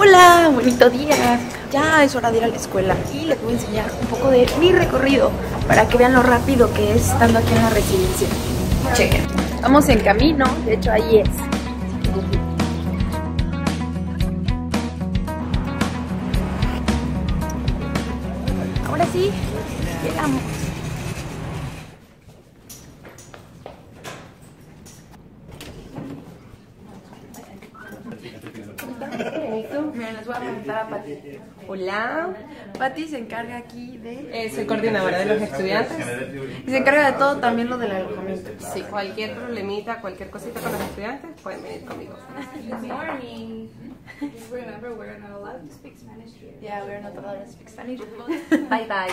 Hola, bonito día. Ya es hora de ir a la escuela y les voy a enseñar un poco de mi recorrido para que vean lo rápido que es estando aquí en la residencia. Chequen, vamos en camino, de hecho ahí es. Ahora sí, llegamos. Miren, les voy a presentar a Pati. Hola. Pati se encarga aquí de... soy coordinadora de los estudiantes. Y se encarga de todo, también lo del alojamiento. Sí, cualquier problemita, cualquier cosita con los estudiantes, pueden venir conmigo. Good morning. Just remember, we're not allowed to speak Spanish here. Yeah, we're not allowed to speak Spanish. Bye bye.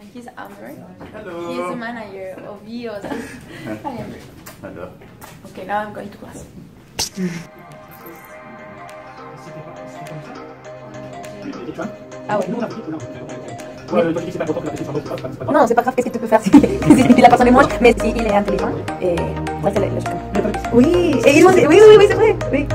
And he's Amer. Hello. He's the manager of GEOS. Hi, Amer. Hello. Okay, now I'm going to class. Ah ouais. Non, c'est pas grave, qu'est-ce que tu peux faire si la personne est moche, mais si il est intelligent, et ouais, c'est le choix. Oui, et il... oui, c'est vrai. Oui.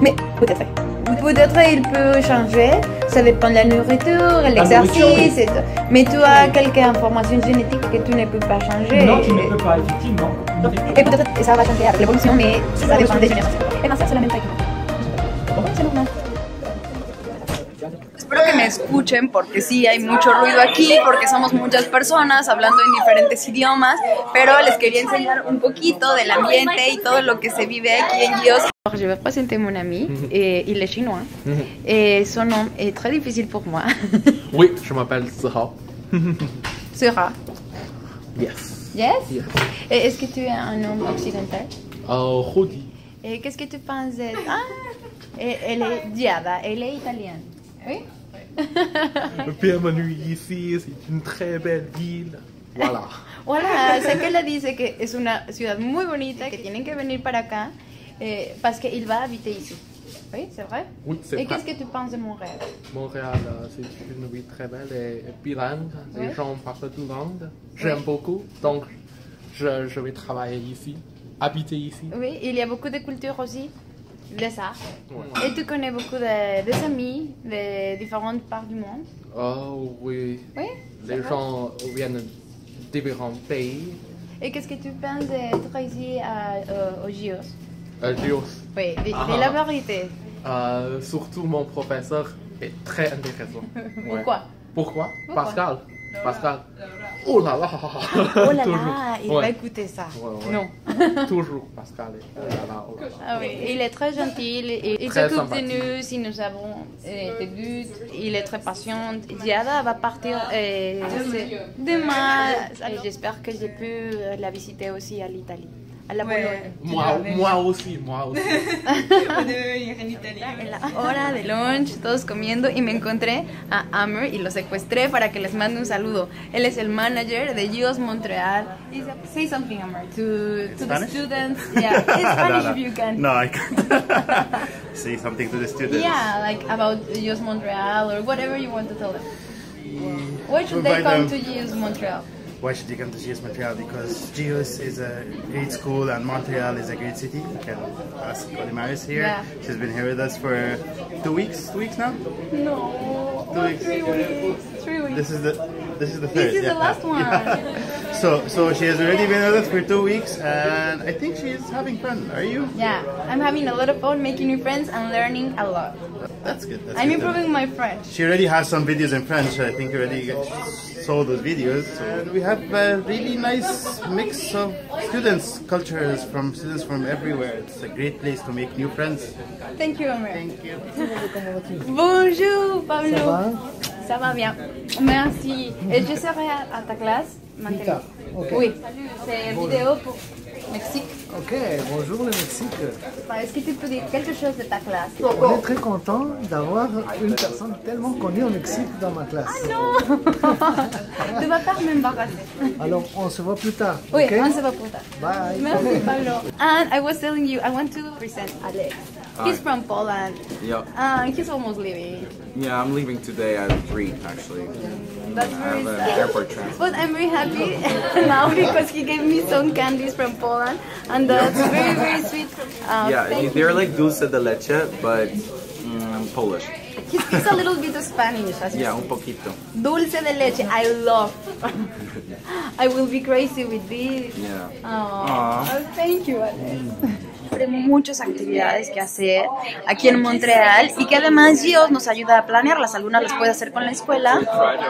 Mais peut-être il peut changer, ça dépend de la nourriture, l'exercice, et... mais tu as quelques informations génétiques que tu ne peux pas changer. Non, tu ne peux pas, effectivement. Et peut-être ça va changer avec l'évolution, mais ça dépend des générations. Et ma soeur, c'est la même taille que moi. C'est normal. Espero que me escuchen porque sí, hay mucho ruido aquí, porque somos muchas personas hablando en diferentes idiomas, pero les quería enseñar un poquito del ambiente y todo lo que se vive aquí en GEOS. Je vais présenter mon ami, il est chinois, et son nom est très difficile pour moi. Oui, je m'appelle Zihau. Zihau. Yes. Yes? Est-ce que tu es un homme occidental? Judi. Qu'est-ce que tu penses? Ah, elle est diada, elle est italienne. Oui. Bienvenue ici, c'est une très belle ville. Voilà. Voilà, sé que le dice que es una ciudad muy bonita, que tienen que venir para acá, parce qu'il va habiter ici. Oui, c'est vrai? Oui, c'est vrai. Et qu'est-ce que tu penses de Montréal? Montréal, c'est une ville très belle et bilingue. Les gens parlent deux langues. J'aime beaucoup, donc je vais travailler ici, habiter ici. Oui, il y a beaucoup de cultures aussi. De ça. Ouais. Et tu connais beaucoup de amis de différentes parts du monde? Oh oui. Oui? Les gens viennent de différents pays. Et qu'est-ce que tu penses d'être ici au GEOS? GEOS? Oui, de la variété. Surtout mon professeur est très intéressant. Pourquoi? Ouais. Pourquoi? Pascal. Pascal. Oh là là! Oh là là, il va écouter ça. Ouais. Non. Toujours Pascal. Oh là là, oh là là. Ah oui, il est très gentil, il s'occupe de nous si nous avons des buts, il est très patient. Diada va partir demain. J'espère que j'ai pu la visiter aussi à l'Italie. A la Pologne. Moi aussi. En la hora de lunch, todos comiendo, y me encontré a Amer y lo secuestré para que les mande un saludo. Él es el manager de GEOS Montreal. Say something, Amer, to the students. Yeah, in Spanish if you can. No, I can't. Say something to the students. Yeah, like about GEOS Montreal or whatever you want to tell them. Why should they come to GEOS Montreal? Why should you come to GEOS Montreal? Because GEOS is a great school and Montreal is a great city. You can ask Odemaris here. Yeah. She's been here with us for 2 weeks. 2 weeks now? No, 2 weeks. 3 weeks. 3 weeks. This is the third. This is the last one. Yeah. So she has already been with us for 2 weeks, and I think she's having fun. Are you? Yeah, I'm having a lot of fun, making new friends, and learning a lot. That's good. That's I'm good improving my French. She already has some videos in French. I think already saw those videos. And we have a really nice mix of students, cultures from students from everywhere. It's a great place to make new friends. Thank you, Amer. Thank you. Bonjour, Pablo. Ça va? Ça va bien. Merci. Et je serai à ta classe maintenant. Okay. Oui. C'est une vidéo pour Mexique. Ok, bonjour le Mexique. Est-ce que tu peux dire quelque chose de ta classe? On est très content d'avoir une personne tellement connue au Mexique dans ma classe. Ah non! Tu vas pas m'embarrasser. Alors, on se voit plus tard. Oui, okay? On se voit plus tard. Bye. Merci Pablo. And I was telling you, I want to present Alex. He's from Poland. Yeah. He's almost leaving. Yeah, I'm leaving today at 3 actually. That's very sad. Airport transfer. But I'm very happy now because he gave me some candies from Poland. and that's very, very sweet. Yeah, they're like dulce de leche, but Polish. He speaks a little bit of Spanish. As yeah, un poquito. Dulce de leche, I love. I will be crazy with this. Yeah. Oh, thank you, Alex. Muchas actividades que hacer aquí en Montreal y que además GEOS nos ayuda a planearlas. Algunas las puedes hacer con la escuela,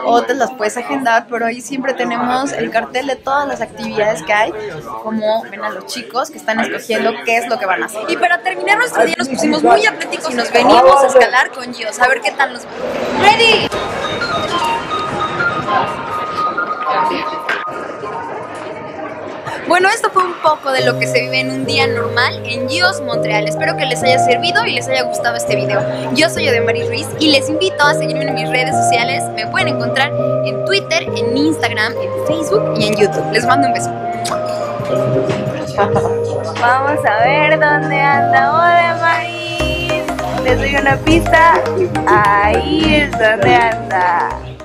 otras las puedes agendar, pero ahí siempre tenemos el cartel de todas las actividades que hay, como ven a los chicos que están escogiendo qué es lo que van a hacer. Y para terminar nuestro día nos pusimos muy atléticos y nos venimos a escalar con GEOS, a ver qué tal nos va. ¡Ready! Bueno, esto fue un poco de lo que se vive en un día normal en GEOS Montreal. Espero que les haya servido y les haya gustado este video. Yo soy Odemaris Ruiz y les invito a seguirme en mis redes sociales. Me pueden encontrar en Twitter, en Instagram, en Facebook y en YouTube. Les mando un beso. Vamos a ver dónde anda Odemaris. Les doy una pista. Ahí es donde anda.